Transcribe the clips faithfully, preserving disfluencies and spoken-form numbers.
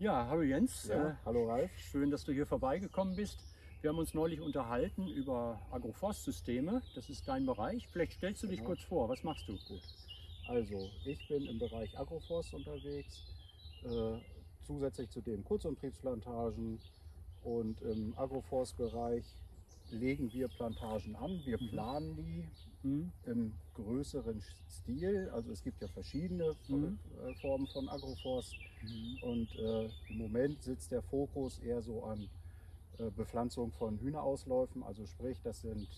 Ja, hallo Jens. Ja, äh, hallo Ralf. Schön, dass du hier vorbeigekommen bist. Wir haben uns neulich unterhalten über Agroforstsysteme. Das ist dein Bereich. Vielleicht stellst du dich genau kurz vor. Was machst du? Gut. Also, ich bin im Bereich Agroforst unterwegs, äh, zusätzlich zu dem Kurzumtriebsplantagen. Und im Agroforstbereich legen wir Plantagen an. Wir planen die mhm. im größeren Stil. Also es gibt ja verschiedene mhm. Formen von Agroforst. Mhm. Und äh, im Moment sitzt der Fokus eher so an äh, Bepflanzung von Hühnerausläufen. Also sprich, das sind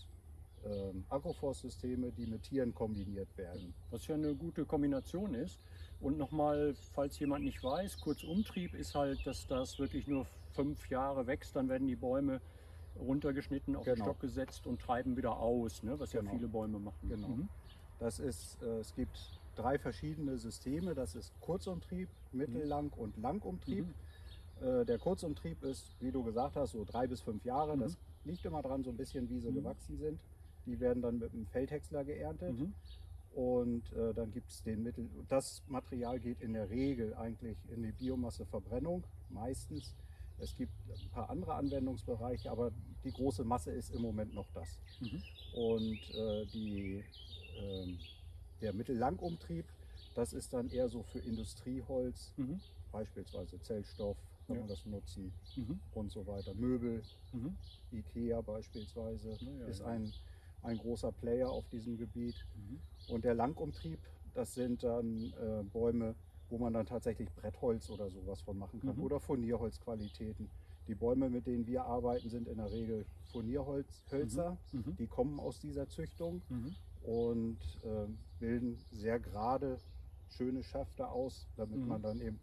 äh, Agroforstsysteme, die mit Tieren kombiniert werden. Was ja eine gute Kombination ist. Und nochmal, falls jemand nicht weiß, Kurzumtrieb ist halt, dass das wirklich nur fünf Jahre wächst, dann werden die Bäume runtergeschnitten, auf genau. den Stock gesetzt und treiben wieder aus, ne? Was genau. ja viele Bäume machen. Genau. Mhm. Das ist, äh, es gibt drei verschiedene Systeme, das ist Kurzumtrieb, Mittellang- mhm. und Langumtrieb. Mhm. Äh, der Kurzumtrieb ist, wie du gesagt hast, so drei bis fünf Jahre, mhm. das liegt immer dran, so ein bisschen wie sie mhm. gewachsen sind. Die werden dann mit dem Feldhäcksler geerntet. Mhm. Und äh, dann gibt es den Mittel. Das Material geht in der Regel eigentlich in die Biomasseverbrennung, meistens. Es gibt ein paar andere Anwendungsbereiche, aber die große Masse ist im Moment noch das. Mhm. Und äh, die, äh, der Mittellangumtrieb, das ist dann eher so für Industrieholz, mhm. beispielsweise Zellstoff, kann ja. man das nutzen mhm. und so weiter. Möbel, mhm. Ikea beispielsweise, Na ja, ist ja. ein, ein großer Player auf diesem Gebiet. Mhm. Und der Langumtrieb, das sind dann äh, Bäume, wo man dann tatsächlich Brettholz oder sowas von machen kann. Mhm. Oder Furnierholzqualitäten. Die Bäume, mit denen wir arbeiten, sind in der Regel Furnierholzhölzer. Mhm. Die kommen aus dieser Züchtung mhm. und äh, bilden sehr gerade, schöne Schafte aus, damit mhm. man dann eben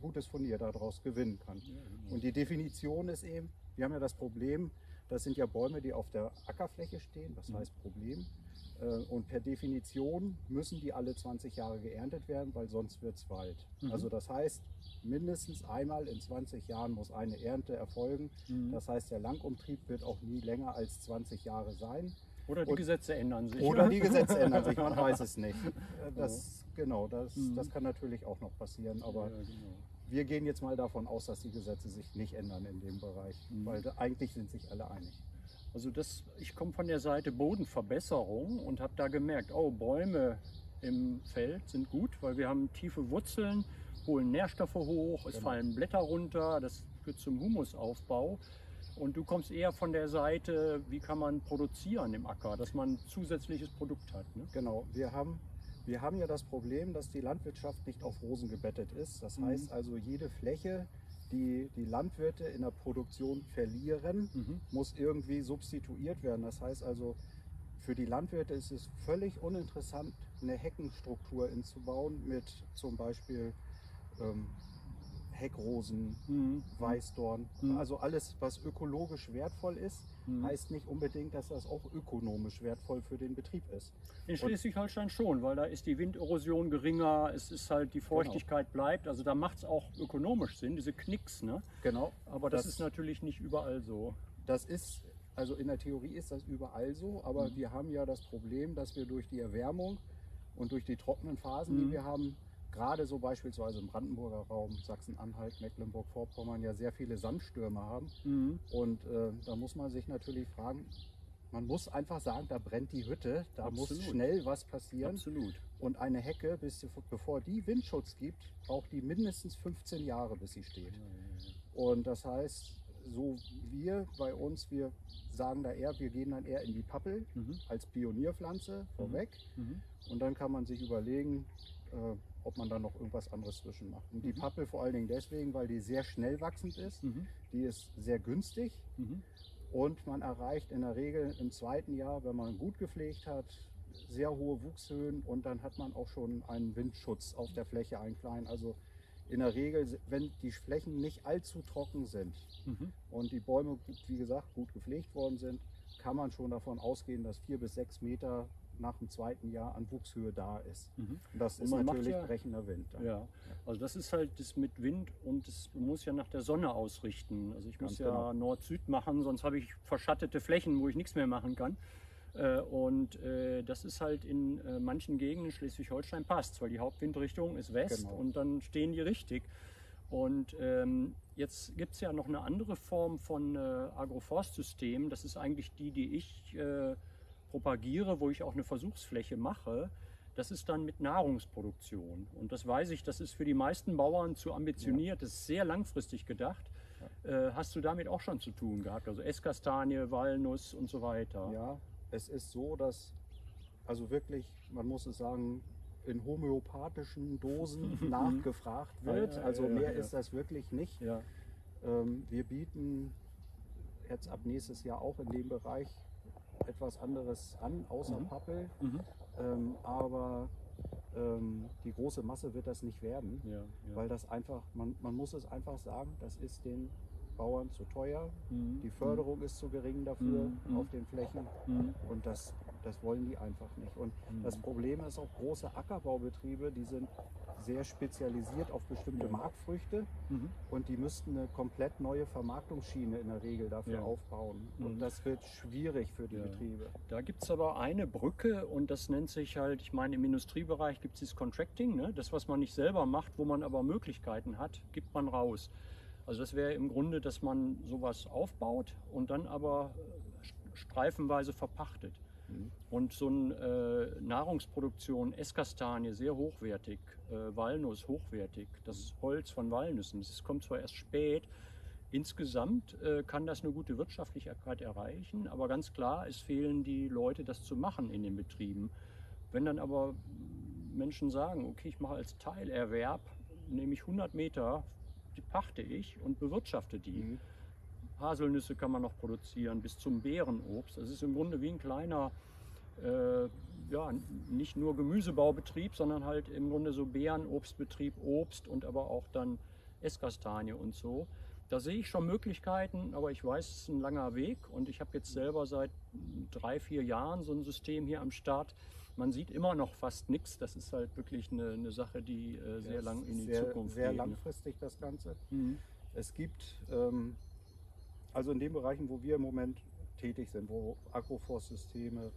gutes Furnier daraus gewinnen kann. Mhm. Und die Definition ist eben, wir haben ja das Problem, das sind ja Bäume, die auf der Ackerfläche stehen, das mhm. heißt Problem. Und per Definition müssen die alle zwanzig Jahre geerntet werden, weil sonst wird es Wald. Mhm. Also das heißt, mindestens einmal in zwanzig Jahren muss eine Ernte erfolgen. Mhm. Das heißt, der Langumtrieb wird auch nie länger als zwanzig Jahre sein. Oder die Und, Gesetze ändern sich. Oder die Gesetze ändern sich, man weiß es nicht. Das, genau, das, mhm. das kann natürlich auch noch passieren, aber ja, genau. wir gehen jetzt mal davon aus, dass die Gesetze sich nicht ändern in dem Bereich, mhm. weil eigentlich sind sich alle einig. Also das, ich komme von der Seite Bodenverbesserung und habe da gemerkt, oh, Bäume im Feld sind gut, weil wir haben tiefe Wurzeln, holen Nährstoffe hoch, es genau. fallen Blätter runter, das führt zum Humusaufbau. Und du kommst eher von der Seite, wie kann man produzieren im Acker, dass man ein zusätzliches Produkt hat. Ne? Genau, wir haben, wir haben ja das Problem, dass die Landwirtschaft nicht auf Rosen gebettet ist. Das mhm. heißt also, jede Fläche, die die Landwirte in der Produktion verlieren, mhm. muss irgendwie substituiert werden. Das heißt also, für die Landwirte ist es völlig uninteressant, eine Heckenstruktur einzubauen mit zum Beispiel ähm, Heckrosen, mhm. Weißdorn. Mhm. Also alles, was ökologisch wertvoll ist, mhm. heißt nicht unbedingt, dass das auch ökonomisch wertvoll für den Betrieb ist. In Schleswig-Holstein schon, weil da ist die Winderosion geringer, es ist halt die Feuchtigkeit genau. bleibt, also da macht es auch ökonomisch Sinn, diese Knicks, ne? Genau. Aber das, das ist natürlich nicht überall so. Das ist, also in der Theorie ist das überall so, aber mhm. wir haben ja das Problem, dass wir durch die Erwärmung und durch die trockenen Phasen, mhm. die wir haben, gerade so beispielsweise im Brandenburger Raum, Sachsen-Anhalt, Mecklenburg-Vorpommern ja sehr viele Sandstürme haben. Mhm. Und äh, da muss man sich natürlich fragen, man muss einfach sagen, da brennt die Hütte, da Absolut. Muss schnell was passieren. Absolut. Und eine Hecke, bis, bevor die Windschutz gibt, braucht die mindestens fünfzehn Jahre, bis sie steht. Mhm. Und das heißt, so wir bei uns, wir sagen da eher, wir gehen dann eher in die Pappel mhm. als Pionierpflanze vorweg. Mhm. Und dann kann man sich überlegen, äh, ob man da noch irgendwas anderes zwischen macht. Und die mhm. Pappel vor allen Dingen deswegen, weil die sehr schnell wachsend ist, mhm. die ist sehr günstig mhm. und man erreicht in der Regel im zweiten Jahr, wenn man gut gepflegt hat, sehr hohe Wuchshöhen und dann hat man auch schon einen Windschutz auf der Fläche, einen kleinen. Also in der Regel, wenn die Flächen nicht allzu trocken sind mhm. und die Bäume, wie gesagt, gut gepflegt worden sind, kann man schon davon ausgehen, dass vier bis sechs Meter nach dem zweiten Jahr an Wuchshöhe da ist. Mhm. Und das und ist natürlich ja, brechender Wind. Ja. ja, also das ist halt das mit Wind und das muss ja nach der Sonne ausrichten. Also ich Ganz muss ja genau. Nord-Süd machen, sonst habe ich verschattete Flächen, wo ich nichts mehr machen kann. Und das ist halt in manchen Gegenden Schleswig-Holstein passt, weil die Hauptwindrichtung ist West genau. und dann stehen die richtig. Und ähm, jetzt gibt es ja noch eine andere Form von äh, Agroforstsystemen. Das ist eigentlich die, die ich äh, propagiere, wo ich auch eine Versuchsfläche mache. Das ist dann mit Nahrungsproduktion. Und das weiß ich, das ist für die meisten Bauern zu ambitioniert, das ist sehr langfristig gedacht. Ja. Äh, hast du damit auch schon zu tun gehabt? Also Esskastanie, Walnuss und so weiter. Ja, es ist so, dass, also wirklich, man muss es sagen, in homöopathischen Dosen nachgefragt wird. Ja, ja, also ja, mehr ja. ist das wirklich nicht. Ja. Ähm, wir bieten jetzt ab nächstes Jahr auch in dem Bereich etwas anderes an, außer mhm. Pappel. Mhm. Ähm, aber ähm, die große Masse wird das nicht werden, ja, ja. weil das einfach, man, man muss es einfach sagen, das ist den Bauern zu teuer, mhm. die Förderung mhm. ist zu gering dafür mhm. auf den Flächen mhm. und das, das wollen die einfach nicht. Und mhm. das Problem ist auch, große Ackerbaubetriebe, die sind sehr spezialisiert auf bestimmte ja. Marktfrüchte mhm. und die müssten eine komplett neue Vermarktungsschiene in der Regel dafür ja. aufbauen. Mhm. Und das wird schwierig für die ja. Betriebe. Da gibt es aber eine Brücke und das nennt sich halt, ich meine im Industriebereich gibt es dieses Contracting, ne? Das was man nicht selber macht, wo man aber Möglichkeiten hat, gibt man raus. Also das wäre im Grunde, dass man sowas aufbaut und dann aber streifenweise verpachtet. Mhm. Und so eine äh, Nahrungsproduktion, Esskastanie, sehr hochwertig, äh, Walnuss hochwertig, das Holz von Walnüssen, das kommt zwar erst spät, insgesamt äh, kann das eine gute Wirtschaftlichkeit erreichen, aber ganz klar, es fehlen die Leute, das zu machen in den Betrieben. Wenn dann aber Menschen sagen, okay, ich mache als Teilerwerb, nehme ich hundert Meter, die pachte ich und bewirtschafte die. Mhm. Haselnüsse kann man noch produzieren, bis zum Beerenobst. Das ist im Grunde wie ein kleiner, äh, ja, nicht nur Gemüsebaubetrieb, sondern halt im Grunde so Beerenobstbetrieb, Obst und aber auch dann Esskastanie und so. Da sehe ich schon Möglichkeiten, aber ich weiß, es ist ein langer Weg und ich habe jetzt selber seit drei, vier Jahren so ein System hier am Start. Man sieht immer noch fast nichts. Das ist halt wirklich eine, eine Sache, die äh, sehr das lang in die sehr, Zukunft sehr geht. Sehr langfristig das Ganze. Mhm. Es gibt, ähm, also in den Bereichen, wo wir im Moment tätig sind, wo Agroforstsysteme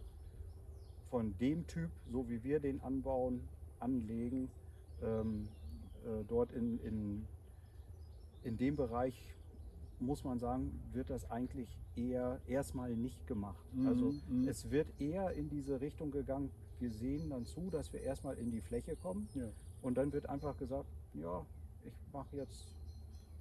von dem Typ, so wie wir den anbauen, anlegen, ähm, äh, dort in, in, in dem Bereich, muss man sagen, wird das eigentlich eher erstmal nicht gemacht. Mhm. Also mhm. es wird eher in diese Richtung gegangen, wir sehen dann zu, dass wir erstmal in die Fläche kommen ja. und dann wird einfach gesagt, ja, ich mache jetzt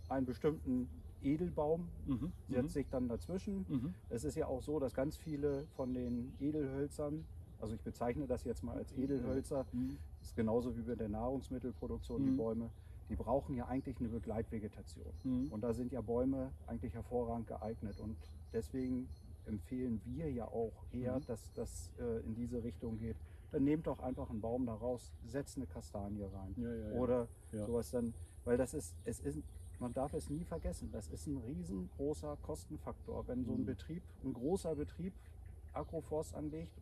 einen bestimmten Edelbaum, mhm. setzt sich dann dazwischen. Mhm. Es ist ja auch so, dass ganz viele von den Edelhölzern, also ich bezeichne das jetzt mal als Edelhölzer, mhm. das ist genauso wie bei der Nahrungsmittelproduktion, mhm. die Bäume, die brauchen ja eigentlich eine Begleitvegetation. Mhm. Und da sind ja Bäume eigentlich hervorragend geeignet. Und deswegen empfehlen wir ja auch eher, mhm. dass das äh, in diese Richtung geht. Dann nehmt doch einfach einen Baum da raus, setzt eine Kastanie rein. Ja, ja, ja. Oder ja. sowas dann, weil das ist, es ist, man darf es nie vergessen, das ist ein riesengroßer Kostenfaktor. Wenn so ein mhm. Betrieb, ein großer Betrieb Agroforst anlegt,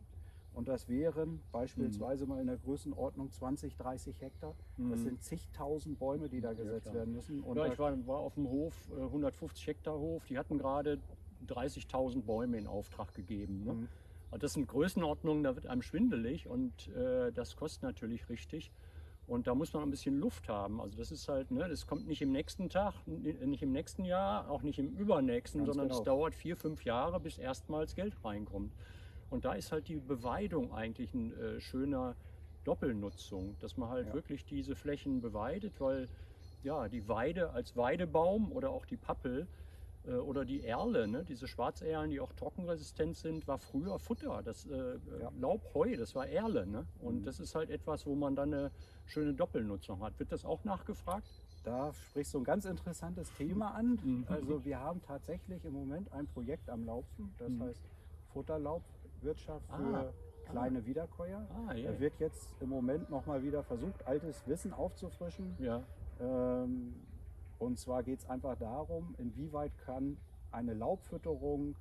und das wären beispielsweise mhm. mal in der Größenordnung zwanzig, dreißig Hektar. Mhm. Das sind zigtausend Bäume, die da gesetzt ja, werden müssen. Und ja, ich war, war auf dem Hof, hundertfünfzig Hektar Hof, die hatten gerade dreißigtausend Bäume in Auftrag gegeben. Ne? Mhm. Und das sind Größenordnungen, da wird einem schwindelig und äh, das kostet natürlich richtig. Und da muss man ein bisschen Luft haben. Also das ist halt, ne, das kommt nicht im nächsten Tag, nicht im nächsten Jahr, auch nicht im übernächsten, ganz sondern es genau. dauert vier, fünf Jahre, bis erstmals Geld reinkommt. Und da ist halt die Beweidung eigentlich ein äh, schöner Doppelnutzung, dass man halt ja. wirklich diese Flächen beweidet, weil ja die Weide als Weidebaum oder auch die Pappel äh, oder die Erle, ne, diese Schwarzerlen, die auch trockenresistent sind, war früher Futter, das äh, ja. Laubheu, das war Erle. Ne? Und mhm. das ist halt etwas, wo man dann eine schöne Doppelnutzung hat. Wird das auch nachgefragt? Da sprichst du ein ganz interessantes Thema an. Mhm. Also wir haben tatsächlich im Moment ein Projekt am Laufen, das mhm. heißt Futterlaub. Wirtschaft für ah, kleine ah, Wiederkäuer. Ah, yeah. Da wird jetzt im Moment nochmal wieder versucht, altes Wissen aufzufrischen. Ja. Ähm, und zwar geht es einfach darum, inwieweit kann eine Laubfütterung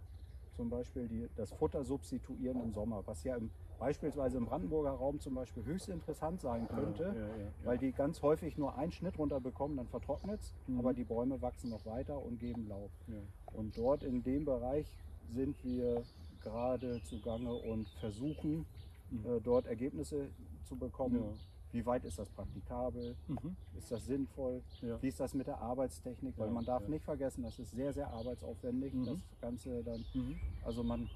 zum Beispiel die, das Futter substituieren im Sommer, was ja im, beispielsweise im Brandenburger Raum zum Beispiel höchst interessant sein könnte, ja, ja, ja, ja. weil die ganz häufig nur einen Schnitt runter bekommen, dann vertrocknet es, mhm. aber die Bäume wachsen noch weiter und geben Laub. Ja. Und dort in dem Bereich sind wir gerade zugange und versuchen, mhm. äh, dort Ergebnisse zu bekommen, ja. Wie weit ist das praktikabel? Mhm. Ist das sinnvoll? Ja. Wie ist das mit der Arbeitstechnik? Weil ja, man darf ja. nicht vergessen, das ist sehr, sehr arbeitsaufwendig, mhm. das Ganze dann. Mhm. Also man,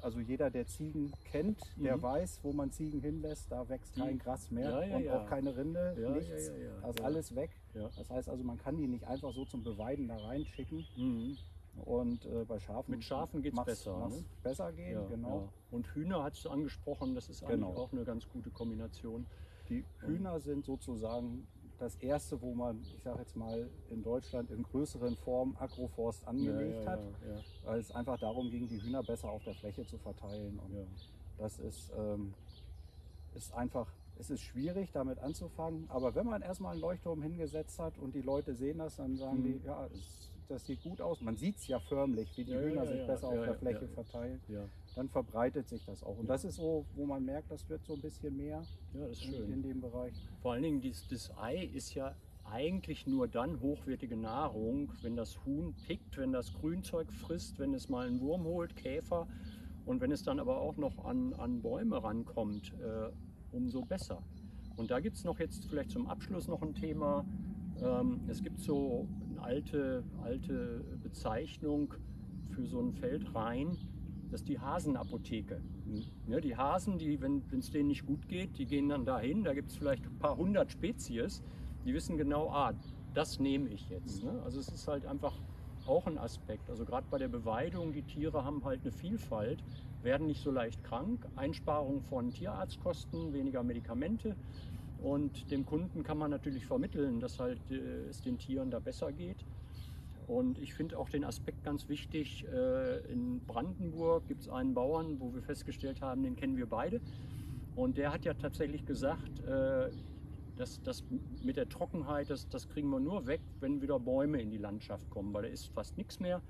also jeder, der Ziegen kennt, der mhm. weiß, wo man Ziegen hinlässt, da wächst kein mhm. Gras mehr ja, ja, und ja. auch keine Rinde, ja, nichts. Ja, ja, ja, also ja. alles weg. Ja. Das heißt also, man kann die nicht einfach so zum Beweiden da reinschicken. Mhm. Und äh, bei Schafen mit Schafen geht es besser, ne? besser gehen, ja, genau. Ja. Und Hühner hast du angesprochen, das ist eigentlich genau. auch eine ganz gute Kombination. Die Hühner und sind sozusagen das erste, wo man, ich sage jetzt mal, in Deutschland in größeren Form Agroforst angelegt ja, ja, hat, ja, ja. weil es einfach darum ging, die Hühner besser auf der Fläche zu verteilen. Und ja. das ist, ähm, ist einfach. Es ist schwierig, damit anzufangen, aber wenn man erstmal einen Leuchtturm hingesetzt hat und die Leute sehen das, dann sagen mhm. die, ja, es, das sieht gut aus. Man sieht es ja förmlich, wie die ja, Hühner ja, sich ja, besser ja, auf ja, der Fläche ja, verteilen. Ja. Dann verbreitet sich das auch. Und ja. das ist so, wo man merkt, das wird so ein bisschen mehr ja, das ist in, schön. in dem Bereich. Vor allen Dingen, dieses, das Ei ist ja eigentlich nur dann hochwertige Nahrung, wenn das Huhn pickt, wenn das Grünzeug frisst, wenn es mal einen Wurm holt, Käfer. Und wenn es dann aber auch noch an, an Bäume rankommt, äh, umso besser. Und da gibt es noch jetzt vielleicht zum Abschluss noch ein Thema. Ähm, es gibt so eine alte, alte Bezeichnung für so ein Feldrein, das ist die Hasenapotheke. Mhm. Ja, die Hasen, die, wenn es denen nicht gut geht, die gehen dann dahin, da gibt es vielleicht ein paar hundert Spezies, die wissen genau, ah, das nehme ich jetzt. Mhm. Ne? Also es ist halt einfach auch ein Aspekt. Also gerade bei der Beweidung, die Tiere haben halt eine Vielfalt, werden nicht so leicht krank, Einsparung von Tierarztkosten, weniger Medikamente, und dem Kunden kann man natürlich vermitteln, dass halt äh, es den Tieren da besser geht. Und ich finde auch den Aspekt ganz wichtig, äh, in Brandenburg gibt es einen Bauern, wo wir festgestellt haben, den kennen wir beide, und der hat ja tatsächlich gesagt, äh, Das, das mit der Trockenheit, das, das kriegen wir nur weg, wenn wieder Bäume in die Landschaft kommen, weil da ist fast nichts mehr.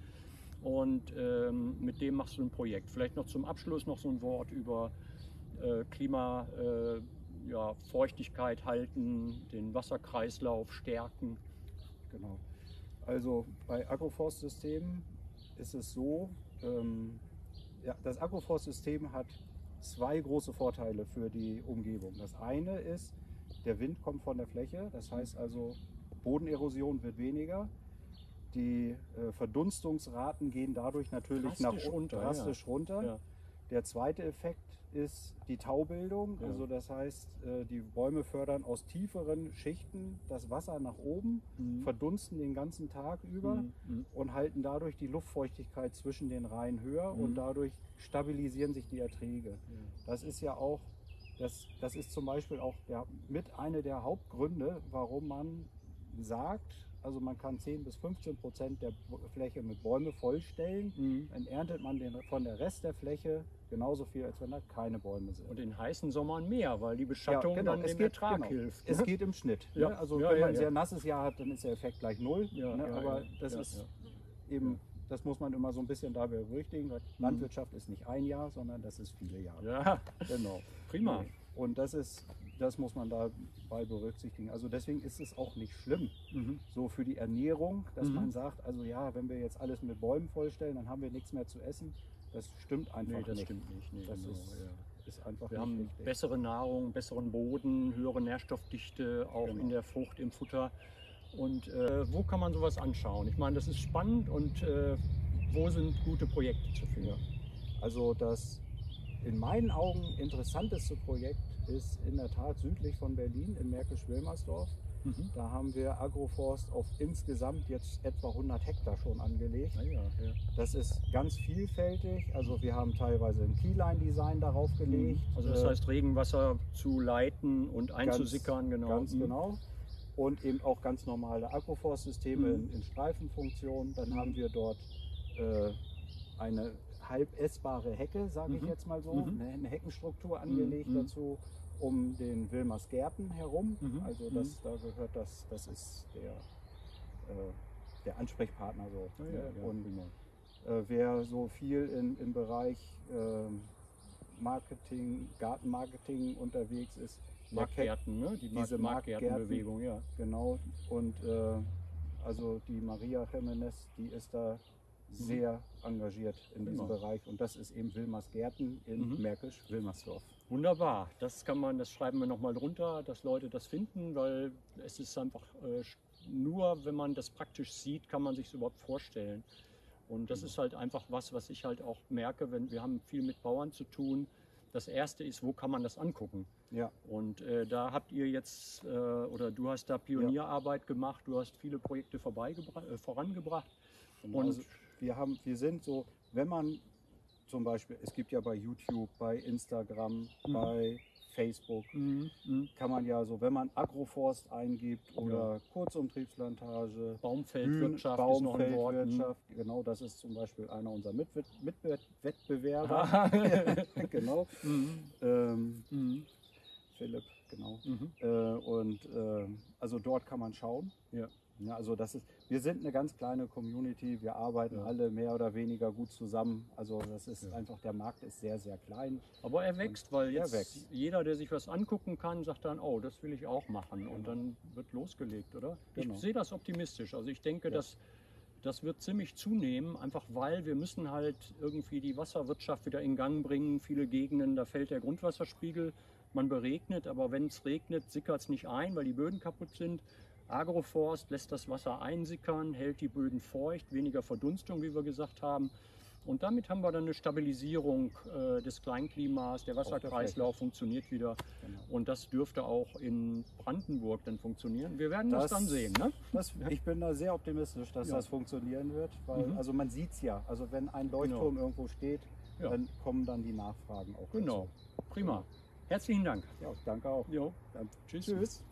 Und ähm, mit dem machst du ein Projekt. Vielleicht noch zum Abschluss noch so ein Wort über äh, Klima, äh, ja, Feuchtigkeit halten, den Wasserkreislauf stärken. Genau. Also bei Agroforstsystemen ist es so, ähm, ja, das Agroforstsystem hat zwei große Vorteile für die Umgebung. Das eine ist, der Wind kommt von der Fläche, das heißt also, Bodenerosion wird weniger, die äh, Verdunstungsraten gehen dadurch natürlich nach unten, drastisch runter. Ja. Der zweite Effekt ist die Taubildung, ja. also das heißt, äh, die Bäume fördern aus tieferen Schichten das Wasser nach oben, mhm. verdunsten den ganzen Tag über mhm. und halten dadurch die Luftfeuchtigkeit zwischen den Reihen höher mhm. und dadurch stabilisieren sich die Erträge. Ja. Das ist ja auch Das, das ist zum Beispiel auch der, mit einer der Hauptgründe, warum man sagt, also man kann zehn bis fünfzehn Prozent der Fläche mit Bäume vollstellen, mhm. dann erntet man den, von der Rest der Fläche genauso viel, als wenn da keine Bäume sind. Und in heißen Sommern mehr, weil die Beschattung ja, genau, dann dem Ertrag genau. hilft. Ne? Es geht im Schnitt. Ja. Ne? Also ja, wenn ja, man ein ja. sehr nasses Jahr hat, dann ist der Effekt gleich null. Ja, ne? ja, Aber ja, das ja, ist ja. eben... Ja. Das muss man immer so ein bisschen dabei berücksichtigen. Landwirtschaft ist nicht ein Jahr, sondern das ist viele Jahre. Ja, genau. Prima. Und das ist, das muss man dabei berücksichtigen. Also deswegen ist es auch nicht schlimm, mhm. so für die Ernährung, dass mhm. man sagt, also ja, wenn wir jetzt alles mit Bäumen vollstellen, dann haben wir nichts mehr zu essen. Das stimmt einfach nee, das nicht. Stimmt nicht. Nee, das genau, ist, ja. ist einfach wir nicht haben richtig. Bessere Nahrung, besseren Boden, höhere Nährstoffdichte, auch genau. in der Frucht, im Futter. Und äh, wo kann man sowas anschauen? Ich meine, das ist spannend, und äh, wo sind gute Projekte zu finden? Ja. Also das in meinen Augen interessanteste Projekt ist in der Tat südlich von Berlin im Märkisch-Wilmersdorf. Mhm. Da haben wir Agroforst auf insgesamt jetzt etwa hundert Hektar schon angelegt. Ja, ja. Das ist ganz vielfältig. Also wir haben teilweise ein Keyline-Design darauf gelegt. Mhm. Also das heißt, Regenwasser zu leiten und einzusickern. Ganz genau. Ganz mhm. genau. Und eben auch ganz normale Agroforstsysteme mhm. in Streifenfunktion. Dann haben wir dort äh, eine halb essbare Hecke, sage mhm. ich jetzt mal so, mhm. eine Heckenstruktur angelegt mhm. dazu, um den Wilmers Gärten herum. Mhm. Also das, da gehört das, das ist der, äh, der Ansprechpartner so. Ja, ja, ja. Und äh, wer so viel in, im Bereich äh, Marketing, Gartenmarketing unterwegs ist, Marktgärten, ne? Die diese Marktgärtenbewegung, ja. Genau, und äh, also die Maria Jiménez, die ist da sehr engagiert in diesem Bereich, und das ist eben Wilmers Gärten in mhm. Märkisch-Wilmersdorf. Wunderbar, das kann man, das schreiben wir nochmal runter, dass Leute das finden, weil es ist einfach äh, nur, wenn man das praktisch sieht, kann man sich es überhaupt vorstellen. Und das mhm. ist halt einfach was, was ich halt auch merke, wenn wir haben viel mit Bauern zu tun. Das erste ist, wo kann man das angucken? Ja. Und äh, da habt ihr jetzt, äh, oder du hast da Pionierarbeit ja. gemacht, du hast viele Projekte äh, vorangebracht. Und Und also wir haben, wir sind so, wenn man zum Beispiel, es gibt ja bei YouTube, bei Instagram, mhm. bei Facebook, mhm. Mhm. kann man ja so, wenn man Agroforst eingibt oder ja. Kurzumtriebsplantage, Baumfeldwirtschaft, Baum, Baumfeldwirtschaft, mhm. genau, das ist zum Beispiel einer unserer Mitwe Mitwe Wettbewerber, genau, mhm. Ähm, mhm. Philipp, genau, mhm. äh, und äh, also dort kann man schauen. Ja. Ja, also das ist, wir sind eine ganz kleine Community, wir arbeiten ja. alle mehr oder weniger gut zusammen, also das ist ja. einfach, der Markt ist sehr, sehr klein. Aber er wächst, weil jetzt wächst. Jeder, der sich was angucken kann, sagt dann, oh, das will ich auch machen und genau. dann wird losgelegt, oder? Genau. Ich sehe das optimistisch, also ich denke, ja. dass, das wird ziemlich zunehmen, einfach weil wir müssen halt irgendwie die Wasserwirtschaft wieder in Gang bringen, viele Gegenden, da fällt der Grundwasserspiegel, man beregnet, aber wenn es regnet, sickert es nicht ein, weil die Böden kaputt sind. Agroforst lässt das Wasser einsickern, hält die Böden feucht, weniger Verdunstung, wie wir gesagt haben. Und damit haben wir dann eine Stabilisierung äh, des Kleinklimas, der Wasserkreislauf funktioniert wieder. Genau. Und das dürfte auch in Brandenburg dann funktionieren. Wir werden das, das dann sehen. Ne? Das, ich bin da sehr optimistisch, dass ja. das funktionieren wird. Weil, mhm. also man sieht es ja, also wenn ein Leuchtturm genau. irgendwo steht, ja. dann kommen dann die Nachfragen auch. Genau, dazu. Prima. Genau. Herzlichen Dank. Ja, danke auch. Jo. Dann, tschüss. Tschüss.